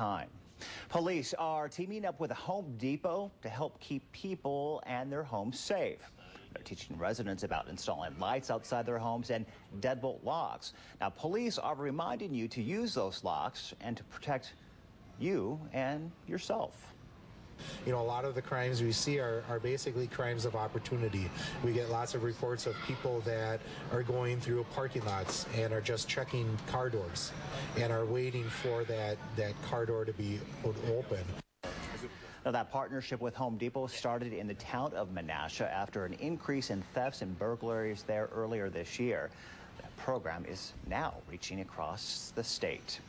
time. Police are teaming up with Home Depot to help keep people and their homes safe. They're teaching residents about installing lights outside their homes and deadbolt locks. Now, police are reminding you to use those locks and to protect you and yourself. You know, a lot of the crimes we see are basically crimes of opportunity. We get lots of reports of people that are going through parking lots and are just checking car doors and are waiting for that car door to be open. Now, that partnership with Home Depot started in the town of Menasha after an increase in thefts and burglaries there earlier this year. That program is now reaching across the state.